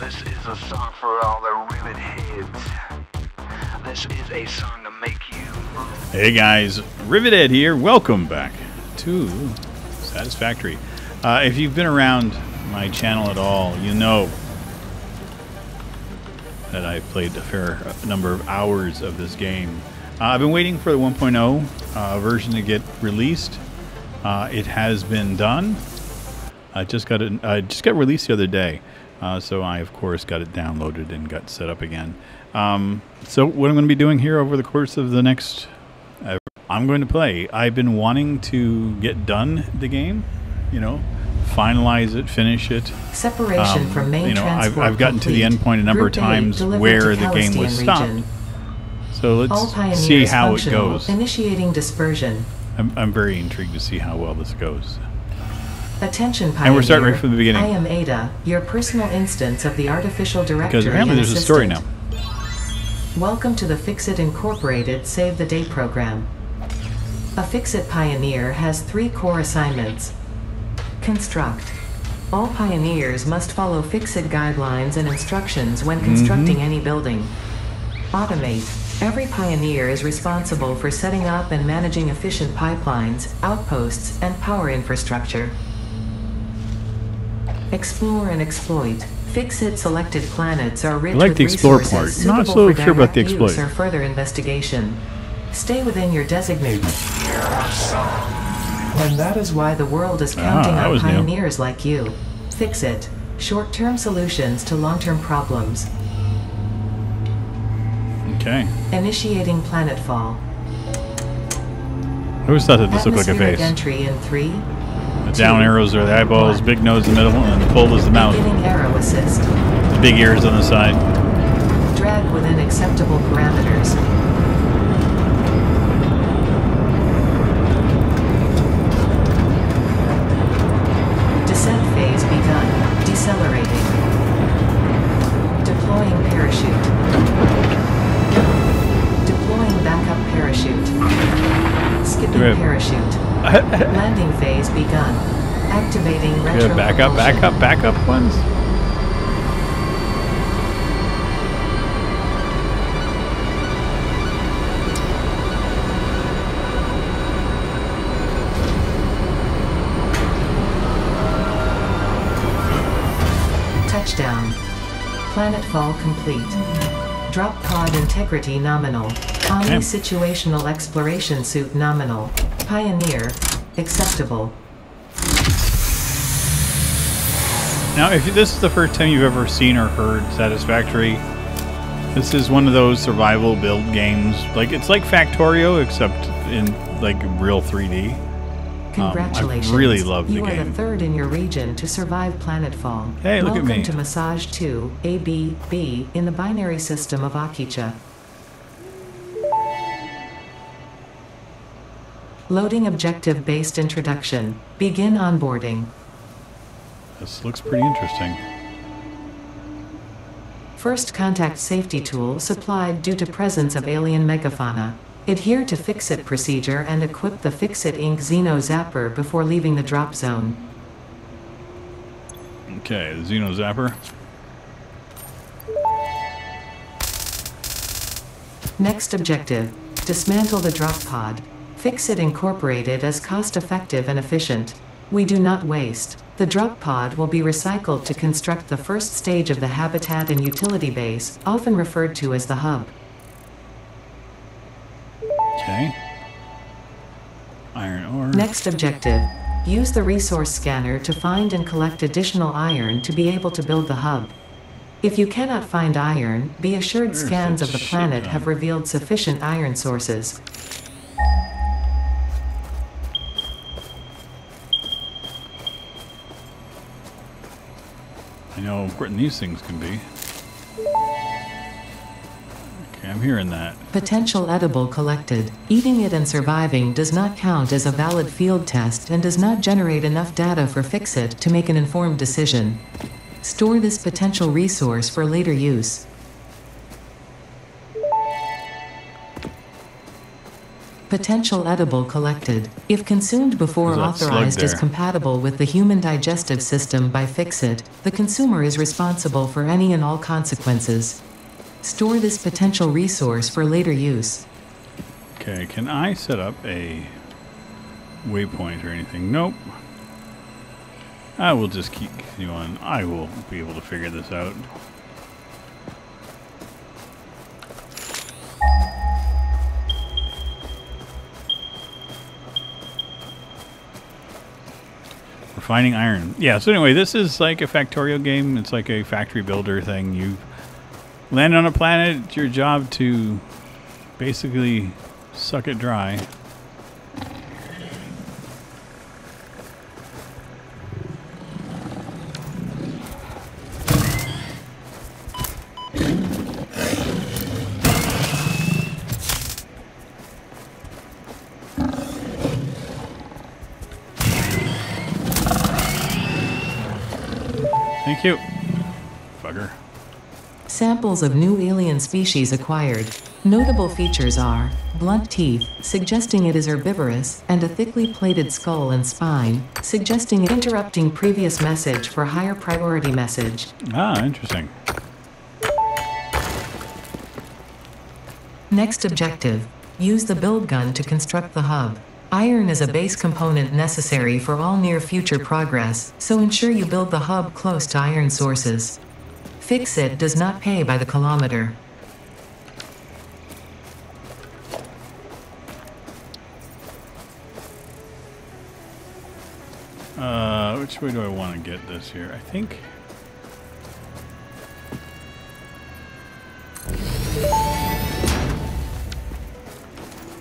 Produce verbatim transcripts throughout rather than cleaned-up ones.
This is a song for all the rivet heads. This is a song to make you move. Hey guys, Rivet Head here. Welcome back to Satisfactory. Uh, if you've been around my channel at all, you know that I've played a fair number of hours of this game. Uh, I've been waiting for the one point oh uh, version to get released. Uh, it has been done. I just got it. I just got released the other day, uh, so I of course got it downloaded and got set up again. Um, so what I'm going to be doing here over the course of the next, uh, I'm going to play. I've been wanting to get done the game, you know, finalize it, finish it. Separation um, from main you know, I've, I've gotten complete. to the end point a number Group of times where the game was region. stopped. So let's see how functional. it goes. Initiating dispersion. I'm, I'm very intrigued to see how well this goes. Attention, Pioneer. And we're starting right from the beginning. I am Ada, your personal instance of the Artificial Directory. Because apparently there's assistant. a story now. Welcome to the FICSIT Incorporated Save the Day program. A FICSIT Pioneer has three core assignments. Construct. All Pioneers must follow FICSIT guidelines and instructions when constructing mm-hmm. any building. Automate. Every pioneer is responsible for setting up and managing efficient pipelines, outposts, and power infrastructure. Explore and exploit. FICSIT selected planets are rich I like with the explore resources part. Not so sure about the exploit. Or further investigation. Stay within your designated. And that is why the world is counting ah, on pioneers new. like you. FICSIT. Short-term solutions to long-term problems. Okay. Initiating planetfall. I always thought that this looked like a face. Entry in three, the two, down arrows are the eyeballs, one. Big nose in the middle, and the fold is the mouth. Arrow assist. The big ears on the side. Drag within acceptable parameters. Descent phase begun. Decelerating. Deploying parachute. Backup parachute. Skipping parachute. Landing phase begun. Activating retro. Good. Back up, back up, back up ones. Touchdown. Planetfall complete. Drop pod integrity nominal. Omni situational exploration suit nominal. Pioneer acceptable. Now, if this is the first time you've ever seen or heard Satisfactory, this is one of those survival build games. Like it's like Factorio, except in like real three D. Congratulations! Um, I really love the game. You are the third in your region to survive Planetfall. Hey, look Welcome at me! Welcome to Massage two A B B in the binary system of Akicha. Loading objective-based introduction. Begin onboarding. This looks pretty interesting. First contact safety tool supplied due to presence of alien megafauna. Adhere to FICSIT procedure and equip the FICSIT Incorporated. Xeno Zapper before leaving the drop zone. Okay, the Xeno Zapper. Next objective. Dismantle the drop pod. FICSIT Incorporated as cost-effective and efficient. We do not waste. The drop pod will be recycled to construct the first stage of the habitat and utility base, often referred to as the hub. Okay. Iron ore. Next objective. Use the resource scanner to find and collect additional iron to be able to build the hub. If you cannot find iron, be assured Earth scans of the planet done. have revealed sufficient iron sources. I know how important these things can be. Okay, I'm hearing that. Potential edible collected. Eating it and surviving does not count as a valid field test and does not generate enough data for FICSIT to make an informed decision. Store this potential resource for later use. Potential edible collected. If consumed before authorized is compatible with the human digestive system by FICSIT, the consumer is responsible for any and all consequences. Store this potential resource for later use. Okay, can I set up a waypoint or anything? Nope. I will just keep you on. I will be able to figure this out. Refining iron. Yeah, so anyway, this is like a Factorio game. It's like a factory builder thing. You land on a planet. It's your job to basically suck it dry. Thank you. Fucker. Samples of new alien species acquired. Notable features are blunt teeth, suggesting it is herbivorous, and a thickly plated skull and spine, suggesting interrupting previous message for higher priority message. Ah, interesting. Next objective. Use the build gun to construct the hub. Iron is a base component necessary for all near-future progress, so ensure you build the hub close to iron sources. FICSIT does not pay by the kilometer. Uh, which way do I want to get this here? I think...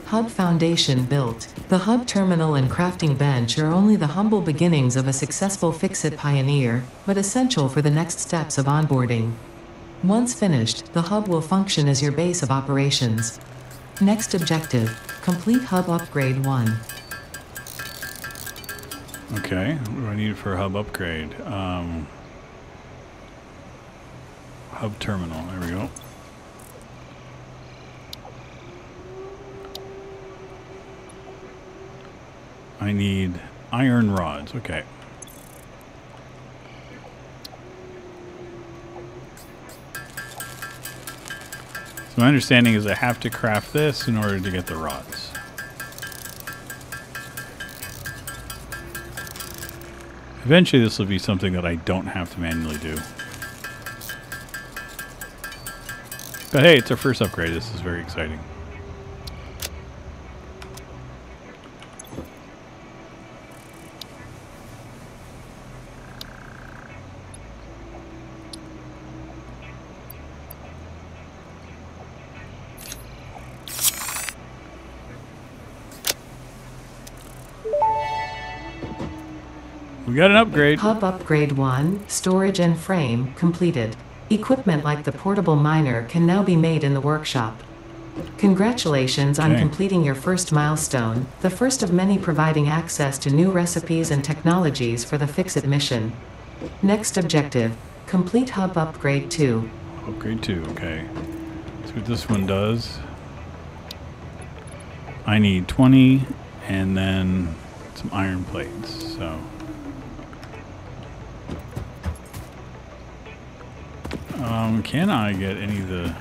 Hub foundation built. The hub terminal and crafting bench are only the humble beginnings of a successful FICSIT pioneer, but essential for the next steps of onboarding. Once finished, the hub will function as your base of operations. Next objective, complete hub upgrade one. Okay, what do I need for hub upgrade? Um, hub terminal, there we go. I need iron rods, okay. So my understanding is I have to craft this in order to get the rods. Eventually this will be something that I don't have to manually do. But hey, it's our first upgrade. This is very exciting. We got an upgrade. Hub upgrade one, storage and frame completed. Equipment like the portable miner can now be made in the workshop. Congratulations okay. on completing your first milestone, the first of many providing access to new recipes and technologies for the FICSIT mission. Next objective, complete hub upgrade two. Upgrade two, okay. That's what this one does. I need twenty and then some iron plates, so. Um, can I get any of the...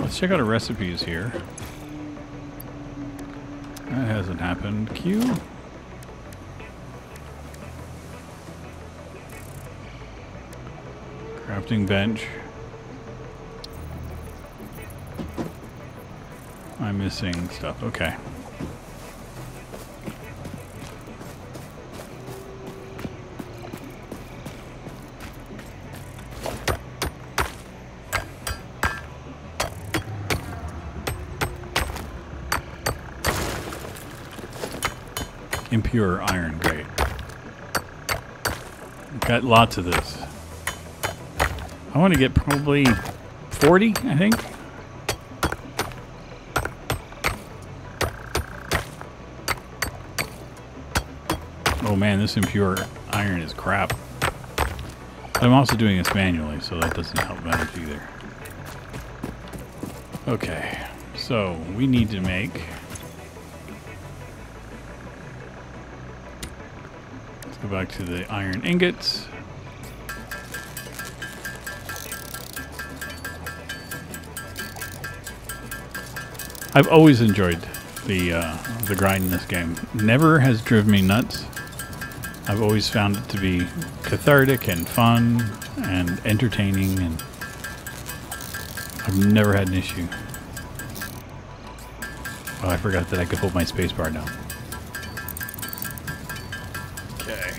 Let's check out our recipes here. That hasn't happened. Q? Crafting bench. I'm missing stuff. Okay. Impure iron, great. Got lots of this. I want to get probably forty, I think. Oh man, this impure iron is crap. But I'm also doing this manually, so that doesn't help matters either. Okay, so we need to make Let's go back to the iron ingots. I've always enjoyed the uh, the grind in this game. Never has driven me nuts. I've always found it to be cathartic and fun and entertaining, and I've never had an issue. Oh, I forgot that I could hold my space bar down. Okay.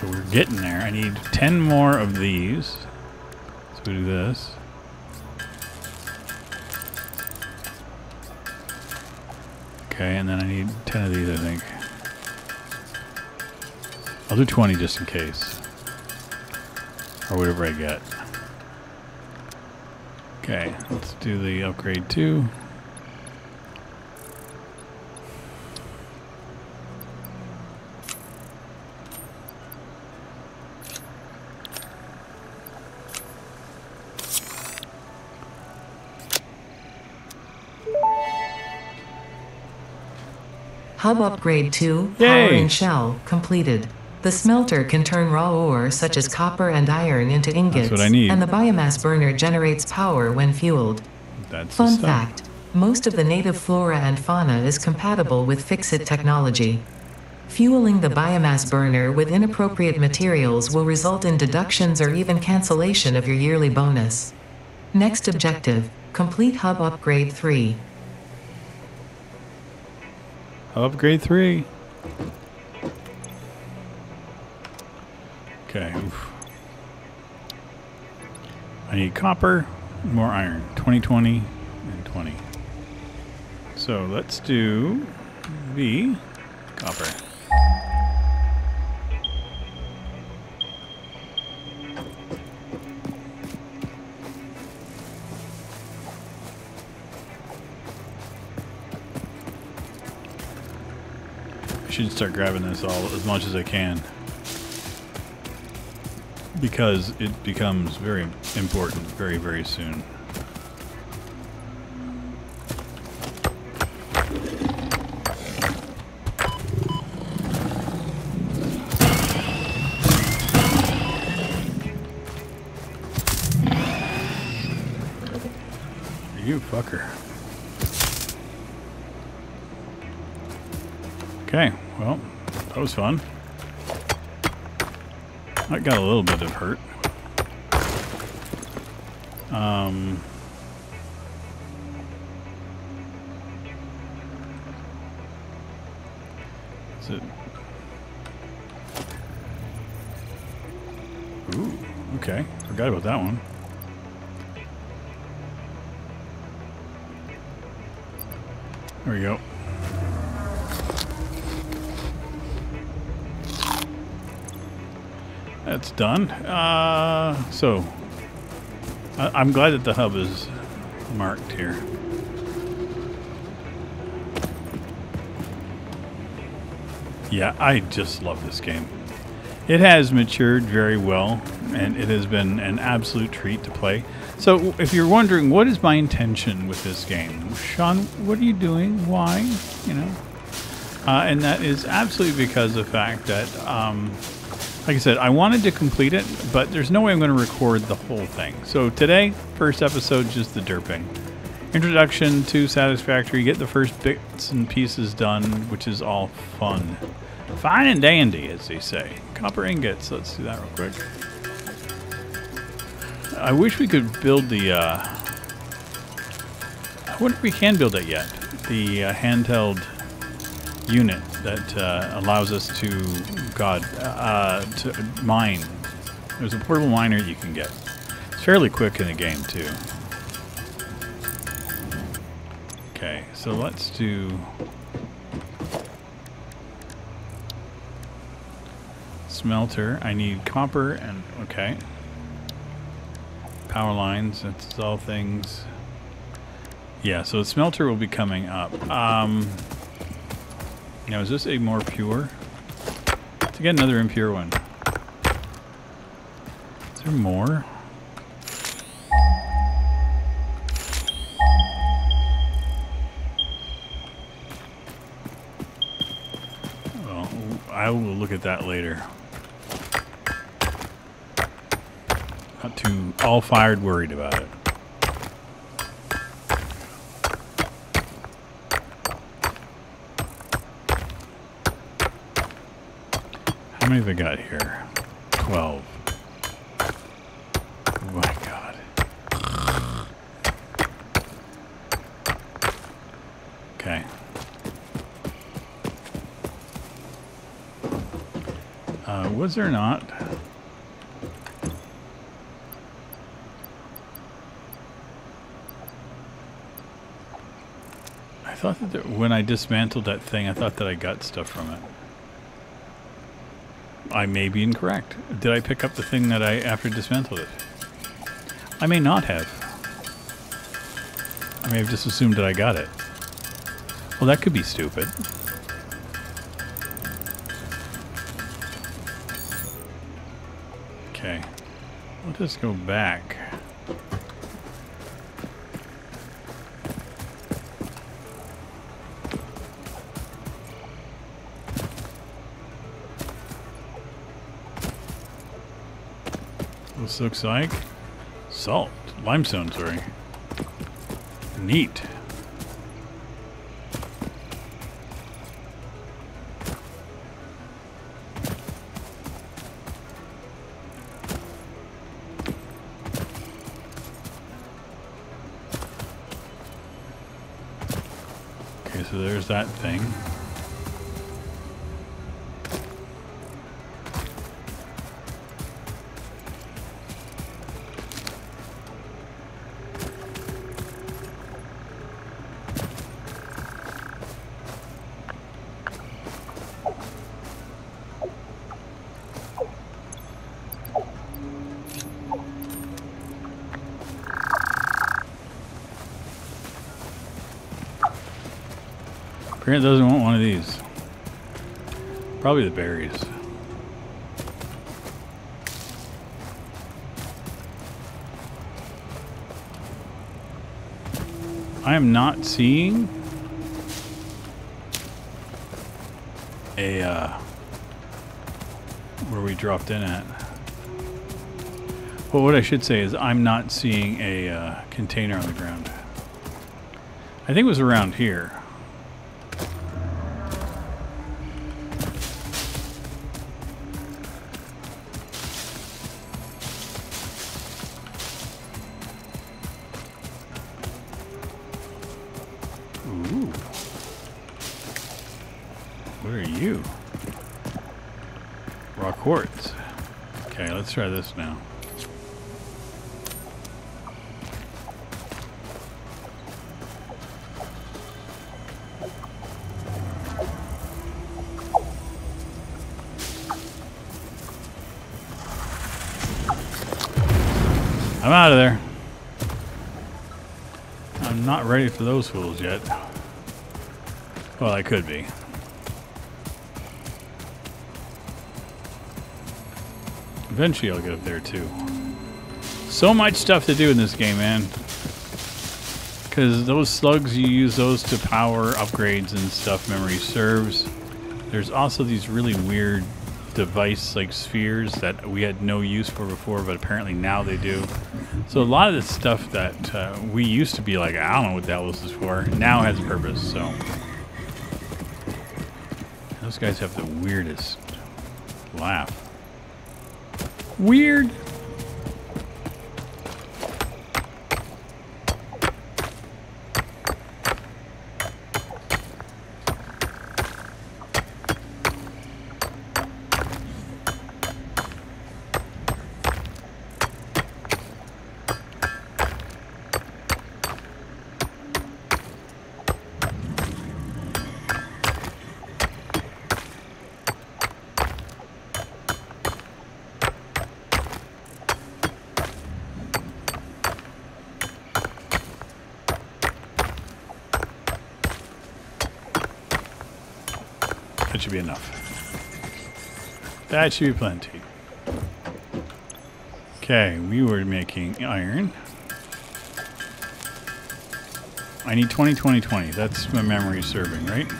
So we're getting there. I need ten more of these. So we do this. Okay, and then I need ten of these, I think. I'll do twenty just in case. Or whatever I get. Okay, let's do the upgrade too. Hub upgrade two, power and shell, completed. The smelter can turn raw ore such as copper and iron into ingots. That's what I need. And the biomass burner generates power when fueled. That's Fun fact, most of the native flora and fauna is compatible with FICSIT technology. Fueling the biomass burner with inappropriate materials will result in deductions or even cancellation of your yearly bonus. Next objective, complete Hub Upgrade three. Upgrade three. Okay. Oof. I need copper, more iron. twenty, twenty, and twenty. So let's do the copper. I should start grabbing this all as much as I can, because it becomes very important very, very soon. You fucker. Okay. Well, that was fun. That got a little bit of hurt. Um, is it? Ooh, okay. Forgot about that one. There we go. That's done. Uh, so, I I'm glad that the hub is marked here. Yeah, I just love this game. It has matured very well, and it has been an absolute treat to play. So, if you're wondering, what is my intention with this game? Sean, what are you doing? Why? You know? Uh, and that is absolutely because of the fact that... Um, Like I said, I wanted to complete it, but there's no way I'm going to record the whole thing. So today, first episode, just the derping. Introduction to Satisfactory, get the first bits and pieces done, which is all fun. Fine and dandy, as they say. Copper ingots, let's do that real quick. I wish we could build the... Uh, I wonder if we can build it yet. The uh, handheld... unit that uh, allows us to, God, uh, to mine. There's a portable miner you can get. It's fairly quick in the game too. Okay, so let's do smelter. I need copper and okay. Power lines. That's all things. Yeah. So the smelter will be coming up. Um, Now, is this a more pure? Let's get another impure one. Is there more? Well, I will look at that later. Not too all fired worried about it. How many have I got here? Twelve. Oh my god. Okay. Uh, was there not? I thought that there, when I dismantled that thing, I thought that I got stuff from it. I may be incorrect. Did I pick up the thing that I after dismantled it? I may not have. I may have just assumed that I got it. Well, that could be stupid. Okay. Let's just go back. This looks like salt, limestone, sorry. Neat. Okay, so there's that thing. Grant doesn't want one of these. Probably the berries. I am not seeing a uh, where we dropped in at. But what I should say is I'm not seeing a uh, container on the ground. I think it was around here. Quartz. Okay, let's try this now. I'm out of there. I'm not ready for those fools yet. Well, I could be. Eventually I'll get up there too. So much stuff to do in this game, man. Because those slugs, you use those to power upgrades and stuff, memory serves. There's also these really weird device like spheres that we had no use for before, but apparently now they do. So a lot of this stuff that uh, we used to be like, I don't know what that was for, now has purpose, so. Those guys have the weirdest laugh. Weird. That should be enough. That should be plenty. Okay, we were making iron. I need twenty, twenty, twenty. That's my memory serving, right?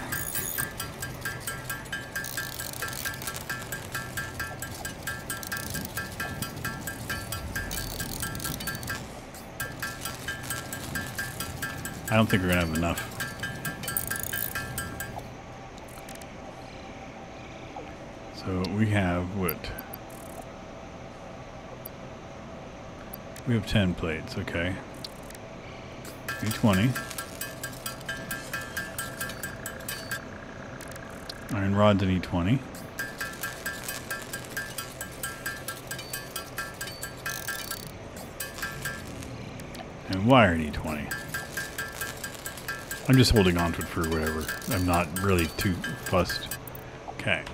I don't think we're going to have enough. So we have what? We have ten plates, okay. three twenty. Iron rods at E twenty. And wire at E twenty. I'm just holding on to it for whatever. I'm not really too fussed. Okay.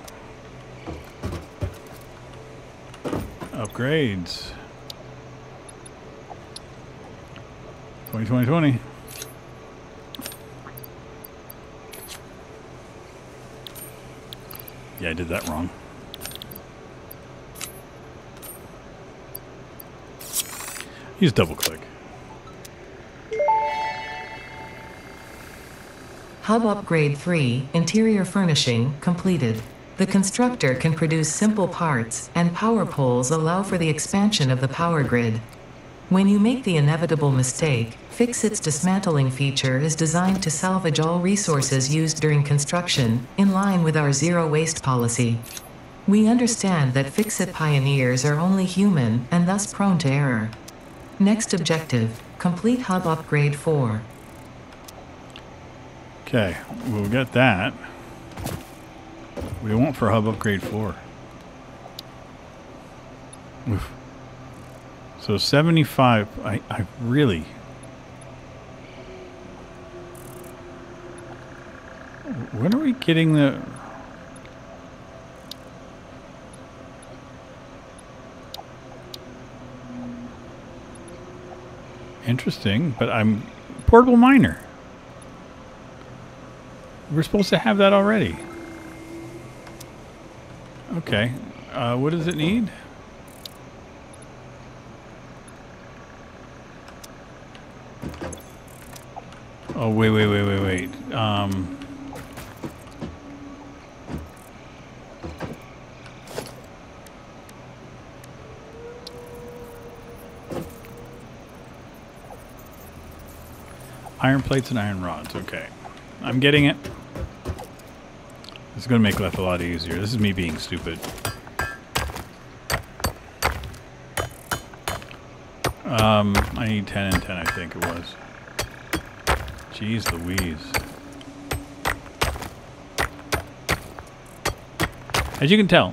Upgrades. twenty, twenty, twenty. Yeah, I did that wrong. Use double click. Hub upgrade three, interior furnishing, completed. The constructor can produce simple parts, and power poles allow for the expansion of the power grid. When you make the inevitable mistake, FICSIT's dismantling feature is designed to salvage all resources used during construction, in line with our zero waste policy. We understand that FICSIT pioneers are only human, and thus prone to error. Next objective, complete hub upgrade four. Okay, we'll get that. What do we want for hub upgrade four? Oof. So seventy-five, I, I really... When are we getting the... Interesting, but I'm... Portable miner. We're supposed to have that already. Okay. Uh, what does it need? Oh, wait, wait, wait, wait, wait. Um... Iron plates and iron rods. Okay. I'm getting it. This is going to make life a lot easier. This is me being stupid. Um, I need ten and ten, I think it was. Jeez Louise. As you can tell,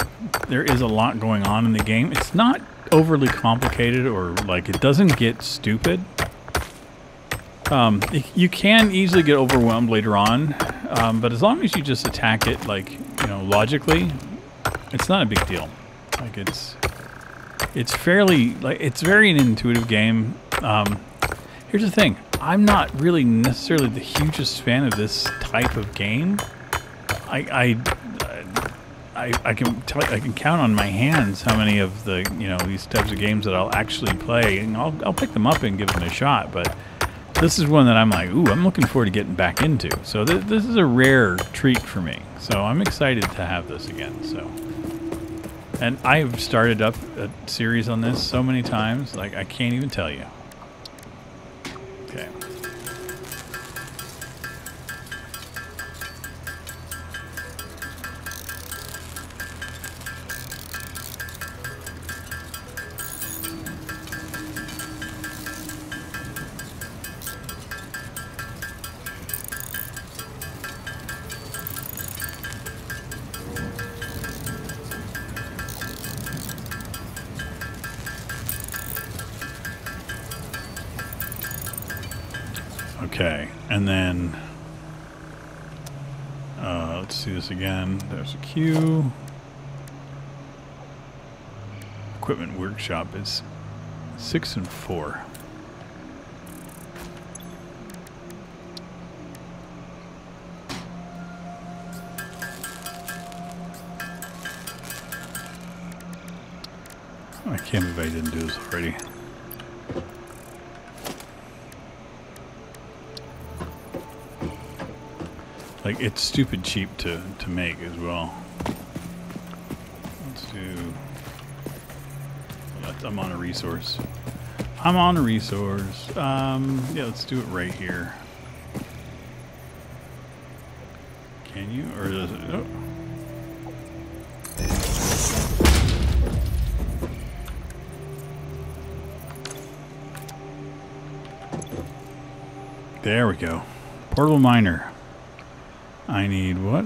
there is a lot going on in the game. It's not overly complicated or, like, it doesn't get stupid. Um, you can easily get overwhelmed later on, um, but as long as you just attack it, like, you know, logically, it's not a big deal. Like, it's, it's fairly, like, it's very an intuitive game. Um, here's the thing. I'm not really necessarily the hugest fan of this type of game. I, I, I, I can tell, I can count on my hands how many of the, you know, these types of games that I'll actually play, and I'll, I'll pick them up and give them a shot, but... This is one that I'm like, ooh, I'm looking forward to getting back into. So th this is a rare treat for me. So I'm excited to have this again. So, and I have started up a series on this so many times, like I can't even tell you. Okay. Okay, and then uh, let's see this again. There's a queue. Equipment workshop is six and four. I can't believe I didn't do this already. Like, it's stupid cheap to, to make as well. Let's do... Let's, I'm on a resource. I'm on a resource. Um, yeah, let's do it right here. Can you? Or does it? Oh. There we go. Portable miner. I need what?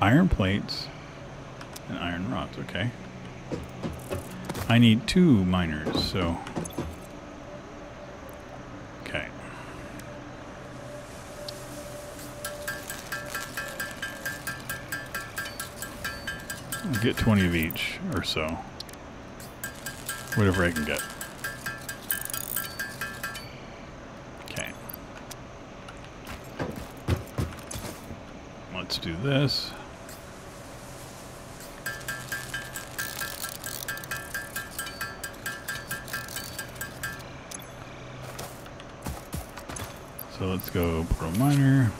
Iron plates and iron rods, okay. I need two miners, so. Okay. I'll get twenty of each or so. Whatever I can get. Okay. Let's do this. So let's go pro miner.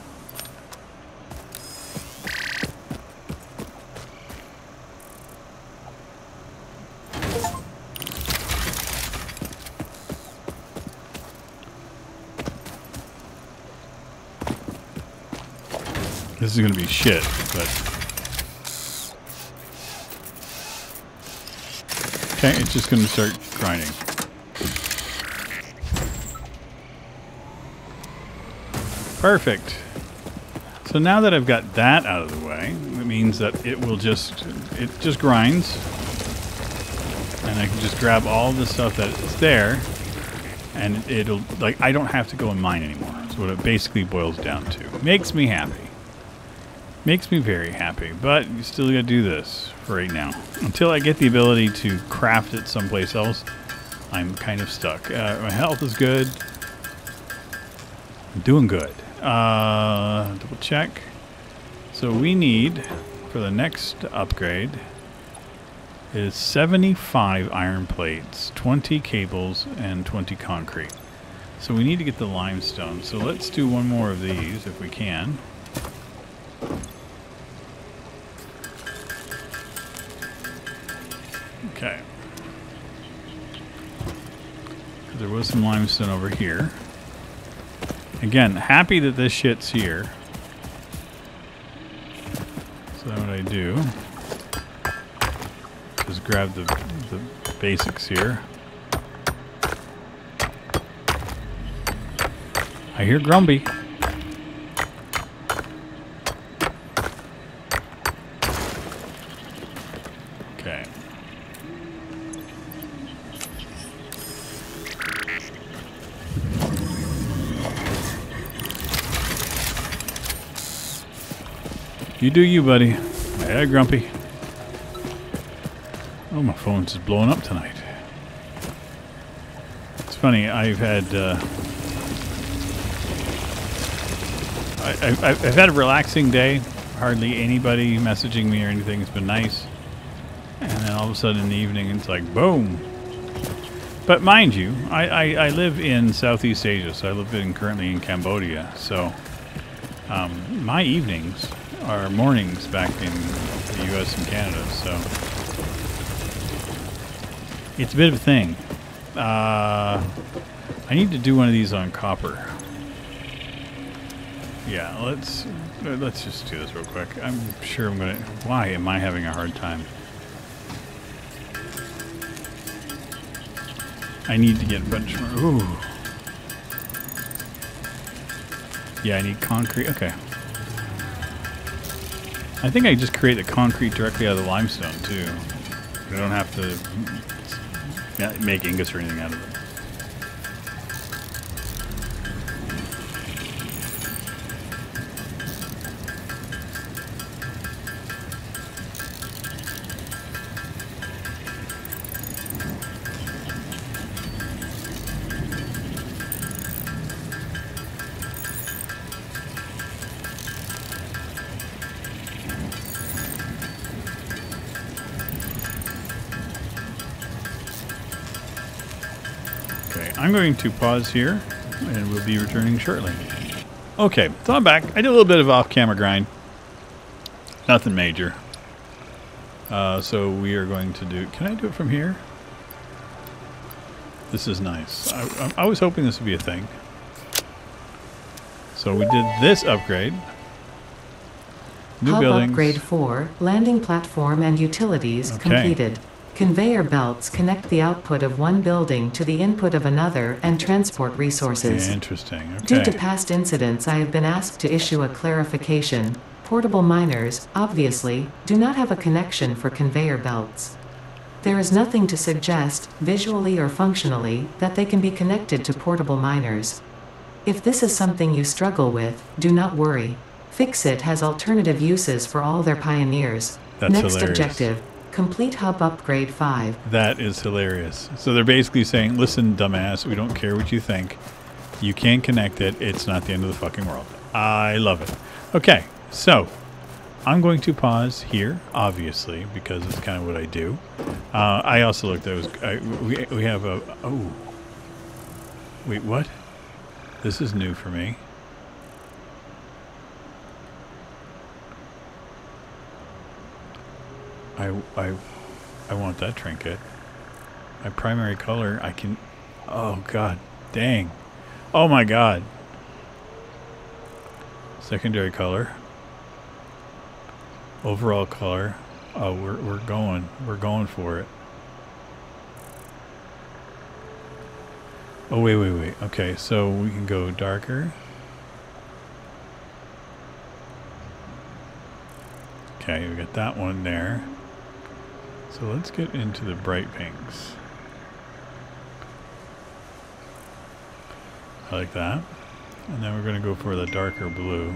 This is going to be shit, but okay, it's just going to start grinding. Perfect. So now that I've got that out of the way, it means that it will just, it just grinds. And I can just grab all the stuff that is there and it'll, like, I don't have to go and mine anymore. That's what it basically boils down to. Makes me happy. Makes me very happy, but you still gotta do this for right now. Until I get the ability to craft it someplace else, I'm kind of stuck. Uh, my health is good. I'm doing good. Uh, double check. So we need, for the next upgrade, is seventy-five iron plates, twenty cables, and twenty concrete. So we need to get the limestone. So let's do one more of these if we can. Okay. There was some limestone over here. Again, happy that this shit's here. So what I do is grab the, the basics here. I hear Grumpy. Okay. You do you, buddy. Yeah, Grumpy. Oh, my phone's just blowing up tonight. It's funny, I've had uh, I, I, I've had a relaxing day. Hardly anybody messaging me or anything. It's been nice. And then all of a sudden in the evening, it's like, boom. But mind you, I, I, I live in Southeast Asia, so I live in, currently in Cambodia. So um, my evenings... our mornings back in the U S and Canada, so it's a bit of a thing. Uh, I need to do one of these on copper. Yeah, let's let's just do this real quick. I'm sure I'm gonna. Why am I having a hard time? I need to get a bunch more. Ooh. Yeah, I need concrete. Okay. I think I just create the concrete directly out of the limestone, too. I don't have to make ingots or anything out of it. I'm going to pause here, and we'll be returning shortly. Okay, so I'm back. I did a little bit of off-camera grind. Nothing major. Uh, so we are going to do... Can I do it from here? This is nice. I, I was hoping this would be a thing. So we did this upgrade. New Hub buildings. Upgrade four, landing platform and utilities okay. completed. Conveyor belts connect the output of one building to the input of another and transport resources. Interesting. Okay. Due to past incidents, I have been asked to issue a clarification. Portable miners, obviously, do not have a connection for conveyor belts. There is nothing to suggest, visually or functionally, that they can be connected to portable miners. If this is something you struggle with, do not worry. FICSIT has alternative uses for all their pioneers. That's Next hilarious. objective. Complete Hub Upgrade five. That is hilarious. So they're basically saying, listen, dumbass, we don't care what you think. You can connect it. It's not the end of the fucking world. I love it. Okay, so I'm going to pause here, obviously, because it's kind of what I do. Uh, I also looked. Those, I, we, we have a... Oh. Wait, what? This is new for me. I, I, I want that trinket. My primary color, I can... Oh, God. Dang. Oh, my God. Secondary color. Overall color. Oh, we're, we're going. We're going for it. Oh, wait, wait, wait. Okay, so we can go darker. Okay, we got that one there. So let's get into the bright pinks. I like that. And then we're going to go for the darker blue.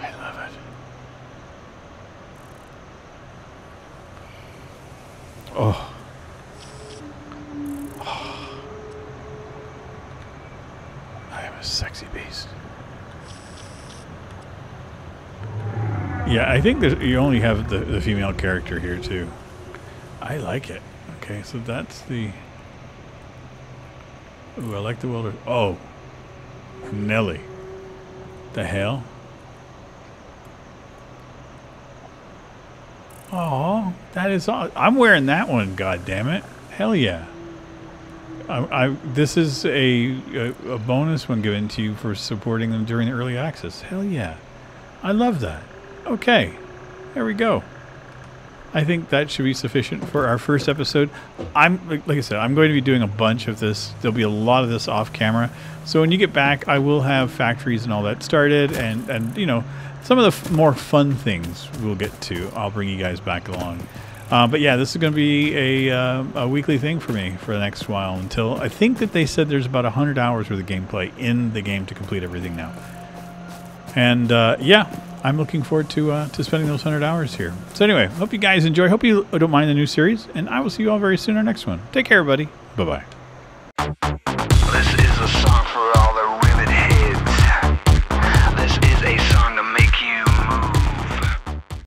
I love it. Oh. Oh. I am a sexy beast. Yeah, I think that you only have the, the female character here, too. I like it. Okay, so that's the... Ooh, I like the welder. Oh! Nelly. The hell? Oh, that is awesome. I'm wearing that one, goddammit. Hell yeah. I, I, this is a, a, a bonus one given to you for supporting them during the early access. Hell yeah. I love that. Okay, there we go. I think that should be sufficient for our first episode. I'm like I said, I'm going to be doing a bunch of this. There'll be a lot of this off camera. So when you get back, I will have factories and all that started, and and you know, some of the f more fun things we'll get to. I'll bring you guys back along. Uh, but yeah, this is going to be a, uh, a weekly thing for me for the next while until I think that they said there's about one hundred hours worth of gameplay in the game to complete everything now. And uh, yeah. I'm looking forward to uh, to spending those one hundred hours here. So anyway, hope you guys enjoy. Hope you don't mind the new series. And I will see you all very soon in our next one. Take care, everybody. Bye-bye. This is a song for all the